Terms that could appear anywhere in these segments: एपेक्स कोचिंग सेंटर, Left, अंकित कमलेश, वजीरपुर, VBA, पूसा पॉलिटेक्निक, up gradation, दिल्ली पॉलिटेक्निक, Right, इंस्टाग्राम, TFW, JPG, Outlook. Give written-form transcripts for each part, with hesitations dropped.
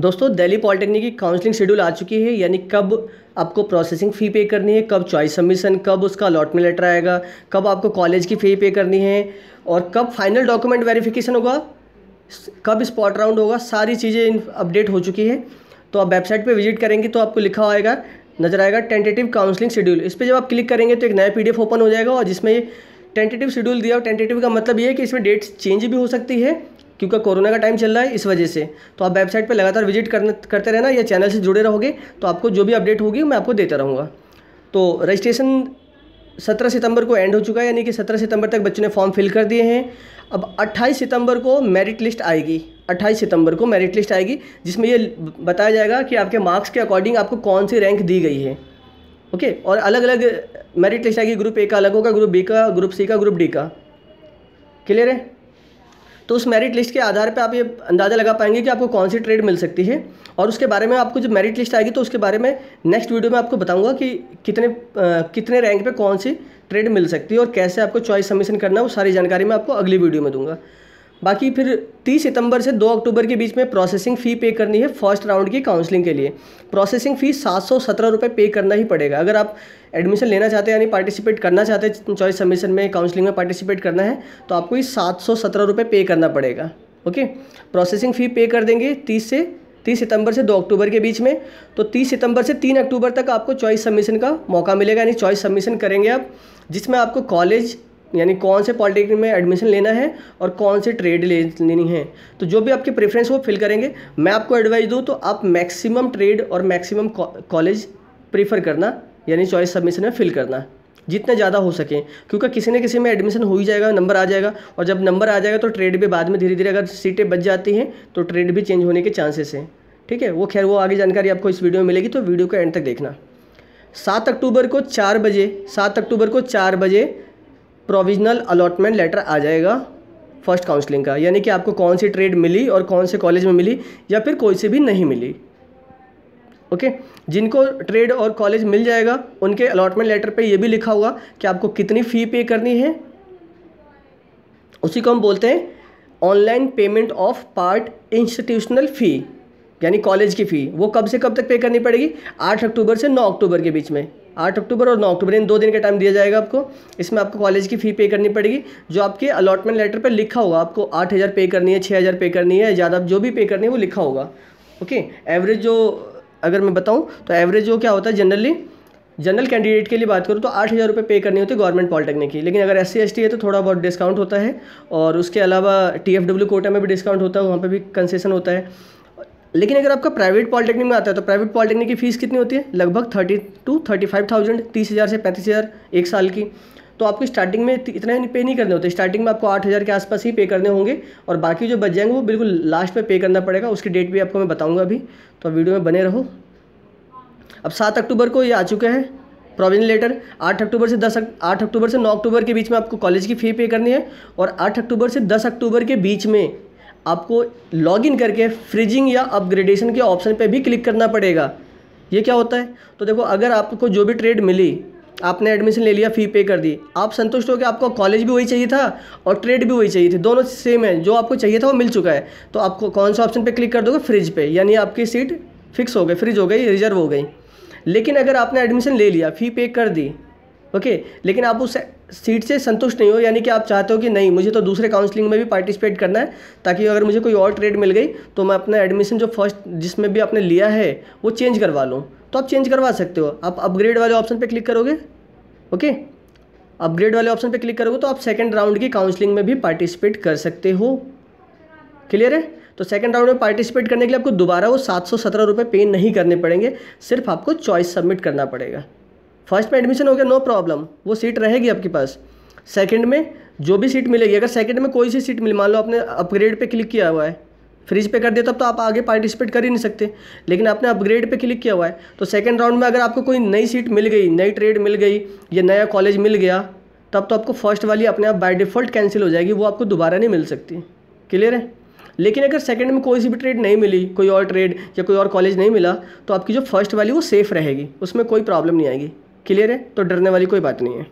दोस्तों दिल्ली पॉलिटेक्निक की counselling schedule आ चुकी है, यानी कब आपको प्रोसेसिंग फ़ी पे करनी है, कब चॉइस सबमिशन, कब उसका अलॉटमेंट लेटर आएगा, कब आपको कॉलेज की फ़ी पे करनी है और कब फाइनल डॉक्यूमेंट वेरिफिकेशन होगा, कब स्पॉट राउंड होगा, सारी चीज़ें अपडेट हो चुकी है। तो आप वेबसाइट पर विजिट करेंगे तो आपको लिखा आएगा, नज़र आएगा टेंटेटिव काउंसलिंग शेड्यूल। इस पर जब आप क्लिक करेंगे तो एक नया PDF ओपन हो जाएगा और जिसमें टेंटेटिव शेड्यूल दिया। और टेंटेटिव का मतलब ये है कि इसमें डेट्स चेंज भी हो सकती है क्योंकि कोरोना का टाइम चल रहा है इस वजह से। तो आप वेबसाइट पर लगातार विजिट करते रहना या चैनल से जुड़े रहोगे तो आपको जो भी अपडेट होगी मैं आपको देता रहूँगा। तो रजिस्ट्रेशन 17 सितंबर को एंड हो चुका है, यानी कि 17 सितंबर तक बच्चों ने फॉर्म फिल कर दिए हैं। अब 28 सितंबर को मेरिट लिस्ट आएगी, 28 सितंबर को मेरिट लिस्ट आएगी जिसमें ये बताया जाएगा कि आपके मार्क्स के अकॉर्डिंग आपको कौन सी रैंक दी गई है। ओके, और अलग अलग मेरिट लिस्ट आएगी, ग्रुप ए का अलग होगा, ग्रुप बी का, ग्रुप सी का, ग्रुप डी का। क्लियर है? तो उस मेरिट लिस्ट के आधार पे आप ये अंदाज़ा लगा पाएंगे कि आपको कौन सी ट्रेड मिल सकती है। और उसके बारे में आपको जब मेरिट लिस्ट आएगी तो उसके बारे में नेक्स्ट वीडियो में आपको बताऊंगा कि कितने रैंक पे कौन सी ट्रेड मिल सकती है और कैसे आपको चॉइस सबमिशन करना है, वो सारी जानकारी मैं आपको अगली वीडियो में दूंगा। बाकी फिर 30 सितंबर से 2 अक्टूबर के बीच में प्रोसेसिंग फ़ी पे करनी है। फर्स्ट राउंड की काउंसलिंग के लिए प्रोसेसिंग फ़ी 717 रुपये पे करना ही पड़ेगा। अगर आप एडमिशन लेना चाहते हैं, यानी पार्टिसिपेट करना चाहते हैं, चॉइस सबमिशन में, काउंसलिंग में पार्टिसिपेट करना है तो आपको ये 717 रुपये पे करना पड़ेगा। ओके, प्रोसेसिंग फ़ी पे कर देंगे 30 सितंबर से 2 अक्टूबर के बीच में। तो 30 सितंबर से 3 अक्टूबर तक आपको चॉइस सबमिशन का मौका मिलेगा, यानी चॉइस सबमिशन करेंगे आप, जिसमें आपको कॉलेज यानी कौन से पॉलिटेक्निक में एडमिशन लेना है और कौन से ट्रेड लेनी है। तो जो भी आपके प्रेफरेंस वो फिल करेंगे। मैं आपको एडवाइस दूँ तो आप मैक्सिमम ट्रेड और मैक्सिमम कॉलेज प्रेफर करना, यानी चॉइस सबमिशन में फिल करना जितने ज़्यादा हो सके, क्योंकि किसी न किसी में एडमिशन हो ही जाएगा, नंबर आ जाएगा। और जब नंबर आ जाएगा तो ट्रेड भी बाद में धीरे धीरे, अगर सीटें बच जाती हैं तो ट्रेड भी चेंज होने के चांसेस हैं। ठीक है, वो खैर वो आगे जानकारी आपको इस वीडियो में मिलेगी, तो वीडियो को एंड तक देखना। 7 अक्टूबर को 4 बजे 7 अक्टूबर को 4 बजे प्रोविजनल अलॉटमेंट लेटर आ जाएगा फर्स्ट काउंसलिंग का, यानी कि आपको कौन सी ट्रेड मिली और कौन से कॉलेज में मिली या फिर कोई से भी नहीं मिली। ओके, जिनको ट्रेड और कॉलेज मिल जाएगा उनके अलॉटमेंट लेटर पे ये भी लिखा होगा कि आपको कितनी फ़ी पे करनी है। उसी को हम बोलते हैं online payment of part institutional fee, यानी कॉलेज की फ़ी। वो कब से कब तक पे करनी पड़ेगी? 8 अक्टूबर से 9 अक्टूबर के बीच में। 8 अक्टूबर और 9 अक्टूबर इन 2 दिन का टाइम दिया जाएगा आपको। इसमें आपको कॉलेज की फ़ी पे करनी पड़ेगी जो आपके अलॉटमेंट लेटर पे लिखा होगा। आपको 8,000 पे करनी है, 6,000 पे करनी है, ज़्यादा जो भी पे करनी है वो लिखा होगा। ओके, एवरेज जो अगर मैं बताऊं तो एवरेज जो क्या होता है, जनरली जनरल कैंडिडेट के लिए बात करूँ तो 8,000 रुपये पे करनी होती है गवर्नमेंट पॉलिटेक्निक की। लेकिन अगर SC ST है तो थोड़ा बहुत डिस्काउंट होता है, और उसके अलावा TFW कोटा में भी डिस्काउंट होता है, वहाँ पर भी कंसेशन होता है। लेकिन अगर आपका प्राइवेट पॉलिटेक्निक में आता है तो प्राइवेट पॉलिटेक्निक की फ़ीस कितनी होती है? लगभग 30,000 to 35,000, 30,000 से 35,000 एक साल की। तो आपको स्टार्टिंग में इतना पे नहीं करने होते, स्टार्टिंग में आपको 8,000 के आसपास ही पे करने होंगे और बाकी जो बच जाएंगे वो बिल्कुल लास्ट में पे करना पड़ेगा। उसकी डेट भी आपको मैं बताऊँगा अभी, तो वीडियो में बने रहो। अब 7 अक्टूबर को ये आ चुका है प्रोविजनल लेटर। 8 अक्टूबर से 9 अक्टूबर के बीच में आपको कॉलेज की फ़ी पे करनी है और 8 अक्टूबर से 10 अक्टूबर के बीच में आपको लॉगिन करके फ्रीजिंग या अपग्रेडेशन के ऑप्शन पे भी क्लिक करना पड़ेगा। ये क्या होता है? तो देखो, अगर आपको जो भी ट्रेड मिली, आपने एडमिशन ले लिया, फ़ी पे कर दी, आप संतुष्ट हो कि आपको कॉलेज भी वही चाहिए था और ट्रेड भी वही चाहिए थी, दोनों सेम है, जो आपको चाहिए था वो मिल चुका है, तो आपको कौन सा ऑप्शन पे क्लिक कर दोगे? फ्रिज पे, यानी आपकी सीट फिक्स हो गई, फ्रिज हो गई, रिजर्व हो गई। लेकिन अगर आपने एडमिशन ले लिया, फ़ी पे कर दी, ओके, लेकिन आप उस सीट से संतुष्ट नहीं हो, यानी कि आप चाहते हो कि नहीं, मुझे तो दूसरे काउंसलिंग में भी पार्टिसिपेट करना है ताकि अगर मुझे कोई और ट्रेड मिल गई तो मैं अपना एडमिशन जो फर्स्ट जिसमें भी आपने लिया है वो चेंज करवा लूँ, तो आप चेंज करवा सकते हो। आप अपग्रेड वाले ऑप्शन पे क्लिक करोगे, ओके, अपग्रेड वाले ऑप्शन पे क्लिक करोगे तो आप सेकेंड राउंड की काउंसलिंग में भी पार्टिसिपेट कर सकते हो। क्लियर है? तो सेकेंड राउंड में पार्टिसिपेट करने के लिए आपको दोबारा वो 717 रुपये पे नहीं करने पड़ेंगे, सिर्फ आपको चॉइस सबमिट करना पड़ेगा। फर्स्ट में एडमिशन हो गया, नो प्रॉब्लम, वो सीट रहेगी आपके पास। सेकंड में जो भी सीट मिलेगी, अगर सेकंड में कोई सी सीट मिले, मान लो आपने अपग्रेड पे क्लिक किया हुआ है, फ्रीज पे कर दिया तब तो आप आगे पार्टिसिपेट कर ही नहीं सकते, लेकिन आपने अपग्रेड पे क्लिक किया हुआ है तो सेकंड राउंड में अगर आपको कोई नई सीट मिल गई, नई ट्रेड मिल गई या नया कॉलेज मिल गया, तब तो आपको फर्स्ट वाली अपने आप बाय डिफ़ॉल्ट कैंसिल हो जाएगी, वो आपको दोबारा नहीं मिल सकती। क्लियर है? लेकिन अगर सेकंड में कोई सी भी ट्रेड नहीं मिली, कोई और ट्रेड या कोई और कॉलेज नहीं मिला, तो आपकी जो फर्स्ट वाली वो सेफ़ रहेगी, उसमें कोई प्रॉब्लम नहीं आएगी। क्लियर है? तो डरने वाली कोई बात नहीं है।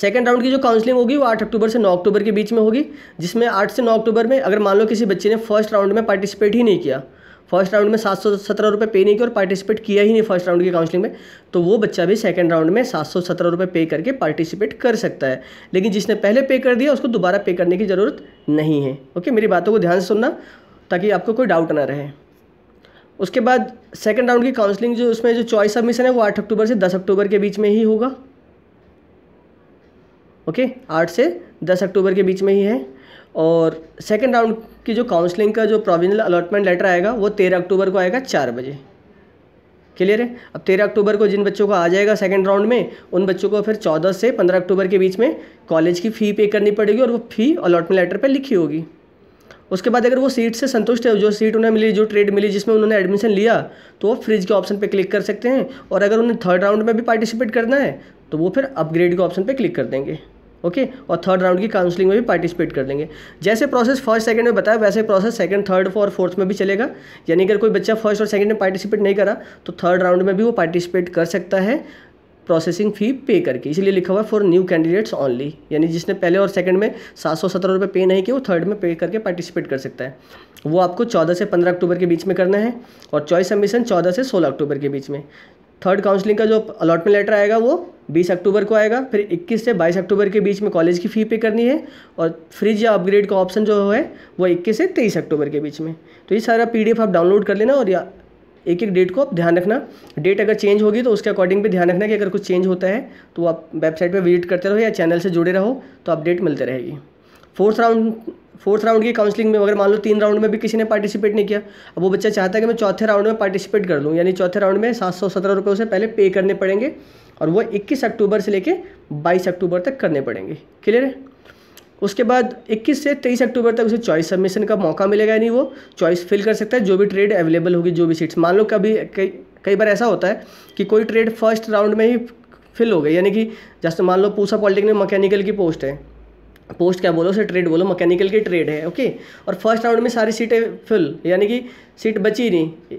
सेकंड राउंड की जो काउंसलिंग होगी वो 8 अक्टूबर से 9 अक्टूबर के बीच में होगी, जिसमें 8 से 9 अक्टूबर में अगर मान लो किसी बच्चे ने फर्स्ट राउंड में पार्टिसिपेट ही नहीं किया फर्स्ट राउंड में 717 रुपये पे नहीं किया और पार्टिसिपेट किया ही नहीं फर्स्ट राउंड की काउंसलिंग में, तो वो बच्चा भी सेकंड राउंड में 717 रुपये पे करके पार्टिसिपेट कर सकता है। लेकिन जिसने पहले पे कर दिया उसको दोबारा पे करने की ज़रूरत नहीं है। ओके, मेरी बातों को ध्यान से सुनना ताकि आपको कोई डाउट ना रहे। उसके बाद सेकंड राउंड की काउंसलिंग जो उसमें जो चॉइस सबमिशन है वो 8 अक्टूबर से 10 अक्टूबर के बीच में ही होगा। ओके, 8 से 10 अक्टूबर के बीच में ही है। और सेकंड राउंड की जो काउंसलिंग का जो प्रोविजनल अलॉटमेंट लेटर आएगा वो 13 अक्टूबर को आएगा 4 बजे। क्लियर है? अब 13 अक्टूबर को जिन बच्चों को आ जाएगा सेकंड राउंड में, उन बच्चों को फिर 14 से 15 अक्टूबर के बीच में कॉलेज की फ़ी पे करनी पड़ेगी और वो फ़ी अलॉटमेंट लेटर पर लिखी होगी। उसके बाद अगर वो सीट से संतुष्ट है, जो सीट उन्हें मिली, जो ट्रेड मिली जिसमें उन्होंने एडमिशन लिया, तो वो फ्रिज के ऑप्शन पे क्लिक कर सकते हैं। और अगर उन्हें थर्ड राउंड में भी पार्टिसिपेट करना है तो वो फिर अपग्रेड के ऑप्शन पे क्लिक कर देंगे। ओके, और थर्ड राउंड की काउंसलिंग में भी पार्टिसिपेट कर देंगे। जैसे प्रोसेस फर्स्ट सेकंड में बताया वैसे प्रोसेस सेकंड, थर्ड और फोर्थ में भी चलेगा। यानी अगर कोई बच्चा फर्स्ट और सेकंड में पार्टिसिपेट नहीं करा तो थर्ड राउंड में भी वो पार्टिसिपेट कर सकता है प्रोसेसिंग फ़ी पे करके। इसलिए लिखा हुआ है फॉर न्यू कैंडिडेट्स ओनली, यानी जिसने पहले और सेकंड में 717 रुपये पे नहीं किया वो थर्ड में पे करके पार्टिसिपेट कर सकता है। वो आपको 14 से 15 अक्टूबर के बीच में करना है और चॉइस सबमिशन 14 से 16 अक्टूबर के बीच में। थर्ड काउंसलिंग का जो अलॉटमेंट लेटर आएगा वो 20 अक्टूबर को आएगा। फिर 21 से 22 अक्टूबर के बीच में कॉलेज की फ़ी पे करनी है और फ्रिज या अपग्रेड का ऑप्शन जो है वो 21 से 23 अक्टूबर के बीच में। तो ये सारा PDF आप डाउनलोड कर लेना और एक एक डेट को आप ध्यान रखना। डेट अगर चेंज होगी तो उसके अकॉर्डिंग भी ध्यान रखना कि अगर कुछ चेंज होता है तो आप वेबसाइट पर विजिट करते रहो या चैनल से जुड़े रहो तो अपडेट मिलते रहेगी। फोर्थ राउंड की काउंसलिंग में अगर मान लो 3 राउंड में भी किसी ने पार्टिसिपेट नहीं किया, अब वो बच्चा चाहता है कि मैं चौथे राउंड में पार्टिसिपेट कर लूँ, यानी चौथे राउंड में 717 रुपये उसे पहले पे करने पड़ेंगे और वो 21 अक्टूबर से लेके 22 अक्टूबर तक करने पड़ेंगे। क्लियर है? उसके बाद 21 से 23 अक्टूबर तक उसे चॉइस सबमिशन का मौका मिलेगा, यानी वो चॉइस फिल कर सकता है जो भी ट्रेड अवेलेबल होगी, जो भी सीट्स। मान लो कई बार ऐसा होता है कि कोई ट्रेड फर्स्ट राउंड में ही फिल हो गई, यानी कि जैसे मान लो पूसा पॉलिटेक्निक में मैकेनिकल की पोस्ट है, पोस्ट क्या बोलो उसे ट्रेड बोलो, मैकेनिकल की ट्रेड है। ओके, और फर्स्ट राउंड में सारी सीटें फिल, यानी कि सीट बची नहीं।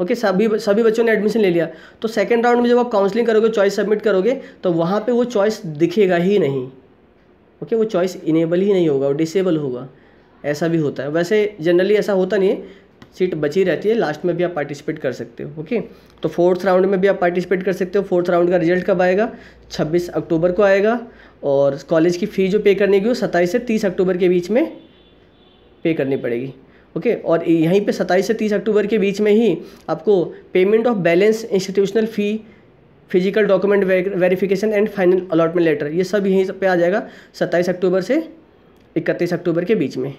ओके, सभी बच्चों ने एडमिशन ले लिया। तो सेकंड राउंड में जब आप काउंसलिंग करोगे, चॉइस सबमिट करोगे, तो वहाँ पे वो चॉइस दिखेगा ही नहीं। ओके, वो चॉइस इनेबल ही नहीं होगा, वो डिसेबल होगा। ऐसा भी होता है, वैसे जनरली ऐसा होता नहीं है, सीट बची रहती है, लास्ट में भी आप पार्टिसिपेट कर सकते हो। ओके, तो फोर्थ राउंड में भी आप पार्टिसिपेट कर सकते हो। फोर्थ राउंड का रिजल्ट कब आएगा? 26 अक्टूबर को आएगा और कॉलेज की फ़ी जो पे करने की हो 27 से 30 अक्टूबर के बीच में पे करनी पड़ेगी। ओके, और यहीं पे 27 से 30 अक्टूबर के बीच में ही आपको payment of balance, institutional fee, physical document verification and final allotment letter, ये सब यहीं पर आ जाएगा 27 अक्टूबर से 31 अक्टूबर के बीच में।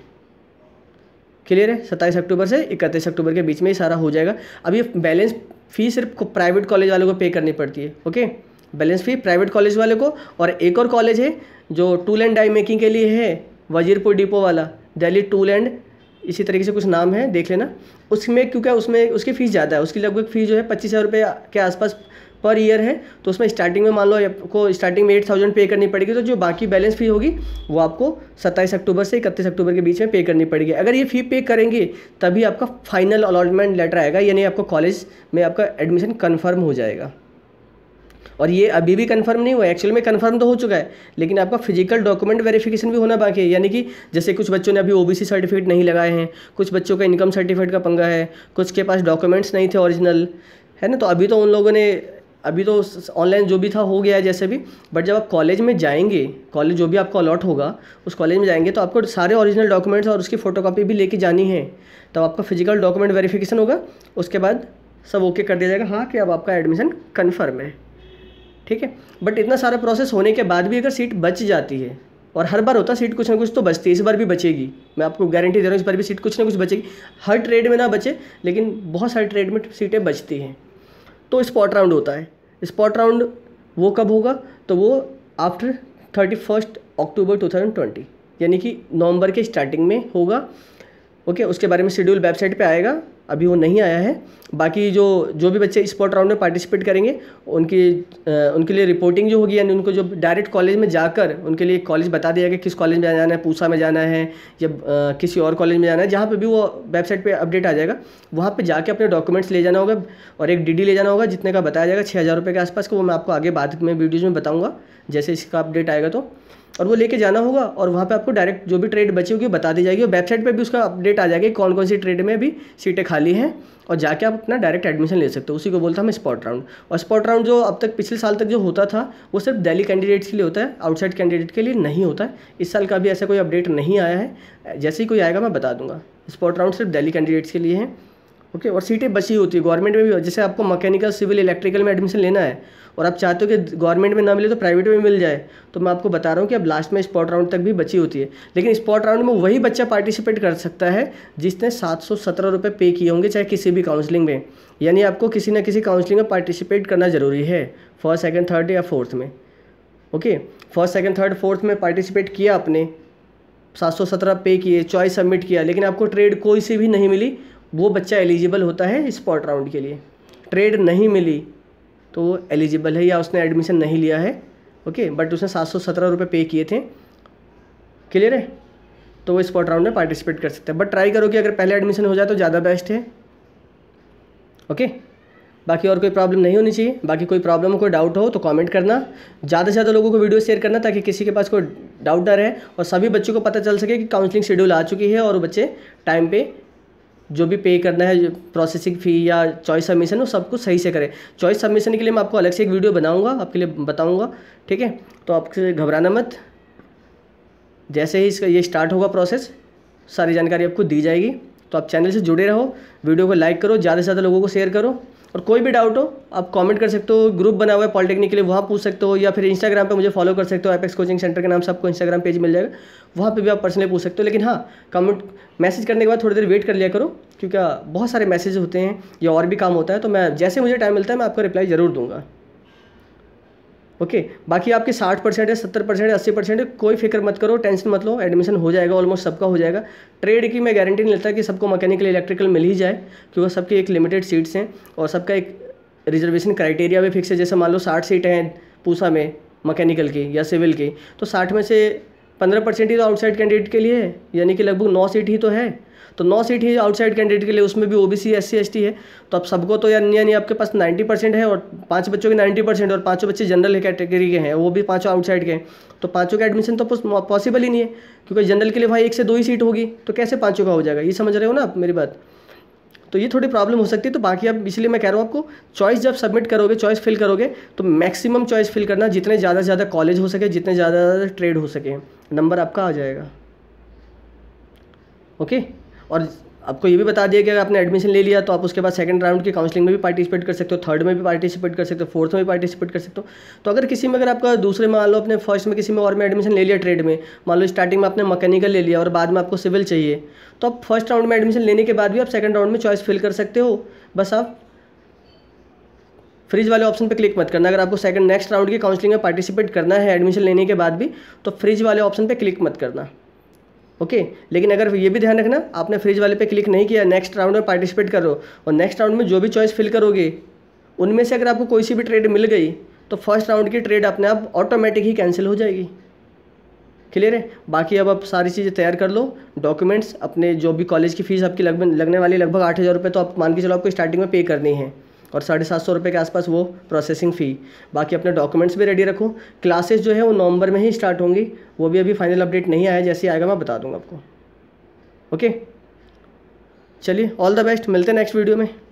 क्लियर है? 27 अक्टूबर से 31 अक्टूबर के बीच में ही सारा हो जाएगा। अब ये बैलेंस फ़ी सिर्फ प्राइवेट कॉलेज वालों को पे करनी पड़ती है। Okay, balance fee private college वाले को। और एक और कॉलेज है जो टूल एंड डाई मेकिंग के लिए है, वजीरपुर डिपो वाला, दिल्ली टूल एंड इसी तरीके से कुछ नाम है, देख लेना। उसमें क्योंकि उसमें उसकी फ़ीस ज़्यादा है, उसकी लगभग फ़ीस जो है 25,000 रुपये के आसपास पर ईयर है। तो उसमें स्टार्टिंग में मान लो आपको स्टार्टिंग में 8,000 पे करनी पड़ेगी, तो जो बाकी बैलेंस फ़ी होगी वो आपको 27 अक्टूबर से 31 अक्टूबर के बीच में पे करनी पड़ेगी। अगर ये फ़ी पे करेंगे तभी आपका फाइनल अलॉटमेंट लेटर आएगा, यानी आपको कॉलेज में आपका एडमिशन कन्फर्म हो जाएगा। और ये अभी भी कंफर्म नहीं हुआ, एक्चुअल में कंफर्म तो हो चुका है, लेकिन आपका फिजिकल डॉक्यूमेंट वेरिफिकेशन भी होना बाकी है। यानी कि जैसे कुछ बच्चों ने अभी OBC सर्टिफिकेट नहीं लगाए हैं, कुछ बच्चों का इनकम सर्टिफिकेट का पंगा है, कुछ के पास डॉक्यूमेंट्स नहीं थे ओरिजिनल, है ना। तो अभी तो उन लोगों ने अभी तो ऑनलाइन जो भी था हो गया है जैसे भी, बट जब आप कॉलेज में जाएंगे, कॉलेज जो भी आपको अलॉट होगा उस कॉलेज में जाएंगे, तो आपको सारे ओरिजिनल डॉक्यूमेंट्स और उसकी फ़ोटोकॉपी भी लेके जानी है। तब आपका फिजिकल डॉक्यूमेंट वेरिफिकेशन होगा, उसके बाद सब ओके कर दिया जाएगा, हाँ कि अब आपका एडमिशन कन्फर्म है। ठीक है, बट इतना सारा प्रोसेस होने के बाद भी अगर सीट बच जाती है, और हर बार होता सीट कुछ ना कुछ तो बचती है, इस बार भी बचेगी, मैं आपको गारंटी दे रहा हूँ, इस बार भी सीट कुछ ना कुछ बचेगी। हर ट्रेड में ना बचे, लेकिन बहुत सारे ट्रेड में सीटें बचती हैं। तो स्पॉट राउंड होता है। स्पॉट राउंड वो कब होगा? तो वो आफ्टर 31 अक्टूबर 2020, यानी कि नवंबर के स्टार्टिंग में होगा। ओके, उसके बारे में शेड्यूल वेबसाइट पे आएगा, अभी वो नहीं आया है। बाकी जो भी बच्चे स्पॉट राउंड में पार्टिसिपेट करेंगे उनके लिए रिपोर्टिंग जो होगी, यानी उनको जो डायरेक्ट कॉलेज में जाकर उनके लिए कॉलेज बता दिया गया कि किस कॉलेज में जाना है, पूसा में जाना है या किसी और कॉलेज में जाना है, जहाँ पे भी वो वेबसाइट पे अपडेट आ जाएगा, वहाँ पे जाके अपने डॉक्यूमेंट्स ले जाना होगा और एक DD ले जाना होगा, जितने का बताया जाएगा 6,000 रुपये के आसपास को। वो मैं आपको आगे बाद में वीडियोज़ में बताऊँगा जैसे इसका अपडेट आएगा। तो और वो लेके जाना होगा और वहाँ पे आपको डायरेक्ट जो भी ट्रेड बची होगी बता दी जाएगी और वेबसाइट पे भी उसका अपडेट आ जाएगा कौन कौन सी ट्रेड में अभी सीटें खाली हैं और जाके आप अपना डायरेक्ट एडमिशन ले सकते हो। उसी को बोलता है हम स्पॉट राउंड। और स्पॉट राउंड जो अब तक पिछले साल तक जो होता था वो सिर्फ दिल्ली कैंडिडेट्स के लिए होता है, आउटसाइड कैंडिडेट के लिए नहीं होता है। इस साल का भी ऐसा कोई अपडेट नहीं आया है, जैसे ही कोई आएगा मैं बता दूंगा। स्पॉट राउंड सिर्फ दिल्ली कैंडिडेट्स के लिए है, ओके। और सीटें बची होती है गवर्नमेंट में भी, जैसे आपको मैकेनिकल सिविल इलेक्ट्रिकल में एडमिशन लेना है और आप चाहते हो कि गवर्नमेंट में ना मिले तो प्राइवेट में मिल जाए, तो मैं आपको बता रहा हूँ कि अब लास्ट में स्पॉट राउंड तक भी बची होती है। लेकिन स्पॉट राउंड में वही बच्चा पार्टिसिपेट कर सकता है जिसने 717 रुपये पे किए होंगे चाहे किसी भी काउंसलिंग में, यानी आपको किसी ना किसी काउंसलिंग में पार्टिसिपेट करना ज़रूरी है, फर्स्ट सेकेंड थर्ड या फोर्थ में, okay. First second third fourth में पार्टिसिपेट किया आपने, 717 पे किए, चॉइस सबमिट किया, लेकिन आपको ट्रेड कोई सी भी नहीं मिली, वो बच्चा एलिजिबल होता है स्पॉट राउंड के लिए। ट्रेड नहीं मिली तो वो एलिजिबल है या उसने एडमिशन नहीं लिया है, ओके, बट उसने 717 रुपये पे किए थे, क्लियर है, तो वो स्पॉट राउंड में पार्टिसिपेट कर सकते हैं। बट ट्राई करो कि अगर पहले एडमिशन हो जाए तो ज़्यादा बेस्ट है, ओके। बाकी और कोई प्रॉब्लम नहीं होनी चाहिए, बाकी कोई प्रॉब्लम हो कोई डाउट हो तो कमेंट करना, ज़्यादा से ज़्यादा लोगों को वीडियो शेयर करना ताकि किसी के पास कोई डाउट ना रहे और सभी बच्चों को पता चल सके कि काउंसलिंग शेड्यूल आ चुकी है और बच्चे टाइम पर जो भी पे करना है प्रोसेसिंग फ़ी या चॉइस सबमिशन वो सब कुछ सही से करें। चॉइस सबमिशन के लिए मैं आपको अलग से एक वीडियो बनाऊंगा, आपके लिए बताऊंगा, ठीक है। तो आपसे घबराना मत, जैसे ही इसका ये स्टार्ट होगा प्रोसेस सारी जानकारी आपको दी जाएगी। तो आप चैनल से जुड़े रहो, वीडियो को लाइक करो, ज़्यादा से ज़्यादा लोगों को शेयर करो और कोई भी डाउट हो आप कमेंट कर सकते हो। ग्रुप बना हुआ है पॉलिटेक्निक के लिए, वहाँ पूछ सकते हो या फिर इंस्टाग्राम पे मुझे फॉलो कर सकते हो, एपेक्स कोचिंग सेंटर के नाम से आपको इंस्टाग्राम पेज मिल जाएगा, वहाँ पे भी आप पर्सनली पूछ सकते हो। लेकिन हाँ, कमेंट मैसेज करने के बाद थोड़ी देर वेट कर लिया करो क्योंकि बहुत सारे मैसेज होते हैं या और भी काम होता है, तो मैं जैसे मुझे टाइम मिलता है मैं आपको रिप्लाई ज़रूर दूँगा, ओके। बाकी आपके 60% है, 70% है, 80% है, कोई फिक्र मत करो, टेंशन मत लो, एडमिशन हो जाएगा, ऑलमोस्ट सबका हो जाएगा। ट्रेड की मैं गारंटी नहीं लेता कि सबको मैकेनिकल इलेक्ट्रिकल मिल ही जाए क्योंकि सबकी एक लिमिटेड सीट्स हैं और सबका एक रिजर्वेशन क्राइटेरिया भी फिक्स है। जैसे मान लो 60 सीटें हैं पूसा में मैकेनिकल की या सिविल की, तो 60 में से 15% ही तो आउटसाइड कैंडिडेट के लिए है, यानी कि लगभग 9 सीट ही तो है, तो 9 सीट ही आउटसाइड कैंडिडेट के लिए, उसमें भी OBC SC ST है। तो आप सबको तो यानी आपके पास 90% है और 5 बच्चों के 90% और 5 बच्चे जनरल कैटेगरी के हैं, वो भी 5 आउटसाइड के हैं, तो 5 का एडमिशन तो पॉसिबल ही नहीं है क्योंकि जनरल के लिए भाई 1 से 2 ही सीट होगी, तो कैसे 5 का हो जाएगा, ये समझ रहे हो ना आप मेरी बात। तो ये थोड़ी प्रॉब्लम हो सकती है, तो बाकी आप इसलिए मैं कह रहा हूँ आपको चॉइस जब सबमिट करोगे, चॉइस फिल करोगे तो मैक्सिमम चॉइस फिल करना, जितने ज़्यादा से ज़्यादा कॉलेज हो सके, जितने ज़्यादा से ज़्यादा ट्रेड हो सके, नंबर आपका आ जाएगा, ओके। और आपको ये भी बता दिया कि अगर आपने एडमिशन ले लिया तो आप उसके बाद सेकंड राउंड की काउंसलिंग में भी पार्टिसिपेट कर सकते हो, थर्ड में भी पार्टिसिपेट कर सकते हो, फोर्थ में भी पार्टिसिपेट कर सकते हो। तो अगर किसी में अगर आपका दूसरे मान लो अपने फर्स्ट में किसी में और में एडमिशन ले लिया ट्रेड में, मान लो स्टार्टिंग में आपने मैकेनिकल ले लिया और बाद में आपको सिविल चाहिए, तो आप फर्स्ट राउंड में एडमिशन लेने के बाद भी आप सेकेंड राउंड में चॉइस फिल कर सकते हो। बस आप फ्रिज वाले ऑप्शन पर क्लिक मत करना, अगर आपको सेकेंड नेक्स्ट राउंड की काउंसलिंग में पार्टिसिपेट करना है एडमिशन लेने के बाद भी, तो फ्रिज वाले ऑप्शन पर क्लिक मत करना, ओके। लेकिन अगर ये भी ध्यान रखना आपने फ्रिज वाले पे क्लिक नहीं किया, नेक्स्ट राउंड में पार्टिसिपेट करो और नेक्स्ट राउंड में जो भी चॉइस फिल करोगे उनमें से अगर आपको कोई सी भी ट्रेड मिल गई तो फर्स्ट राउंड की ट्रेड अपने आप ऑटोमेटिक ही कैंसिल हो जाएगी, क्लियर है। बाकी अब आप सारी चीज़ें तैयार कर लो, डॉक्यूमेंट्स अपने, जो भी कॉलेज की फ़ीस आपकी लगने वाली लगभग 8000 रुपये तो आप मान के चलो आपको स्टार्टिंग में पे करनी है और 750 रुपये के आसपास वो प्रोसेसिंग फ़ी। बाकी अपने डॉक्यूमेंट्स भी रेडी रखो, क्लासेस जो है वो नवंबर में ही स्टार्ट होंगी, वो भी अभी फाइनल अपडेट नहीं आया, जैसे आएगा मैं बता दूंगा आपको, ओके। चलिए, ऑल द बेस्ट, मिलते हैं नेक्स्ट वीडियो में।